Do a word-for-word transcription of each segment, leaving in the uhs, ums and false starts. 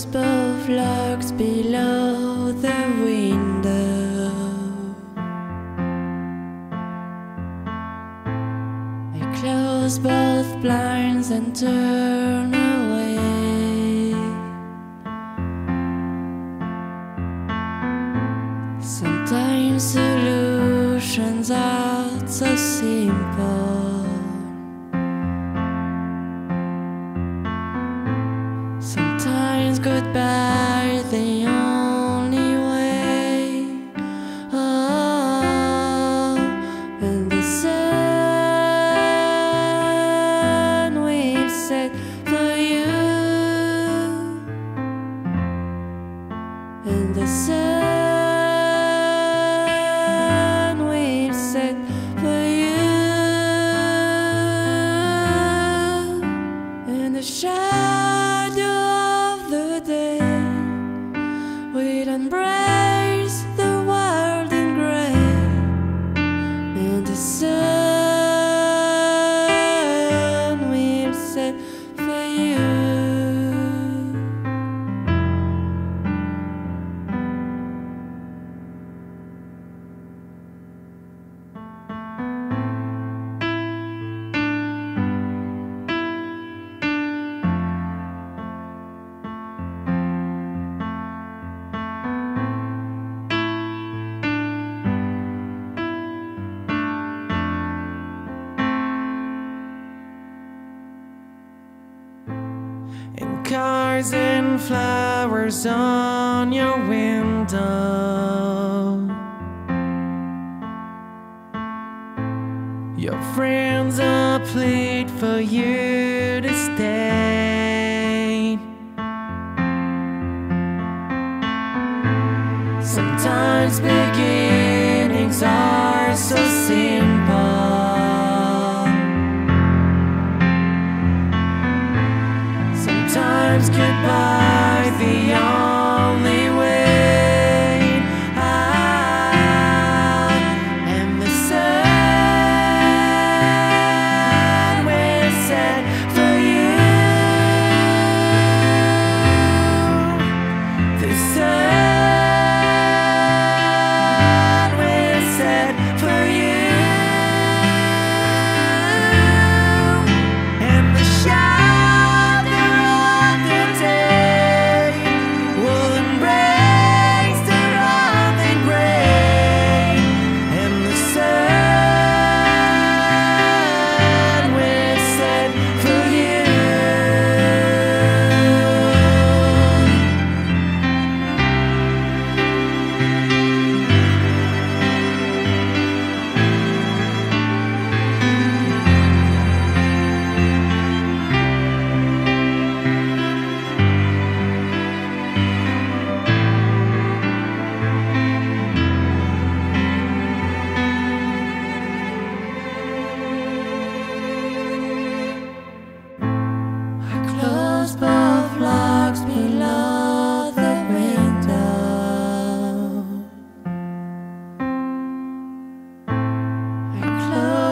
Logs above, logs below the window. I close both blinds and turn away. Sometimes solutions are so simple. Goodbye, the only way. Oh, and the sun we've set for you, and the sun we've set for you, and the shadow. We'd embrace the world in grey, and the sun we'll set for you. Cars and flowers on your window. Your friends are plead for you to stay. Sometimes beginnings are so simple. Sometimes goodbye, the only way. Ah, and the sun we'll set for you. The sun we'll set for you, and the shadow.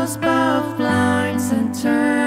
Above blinds and turn.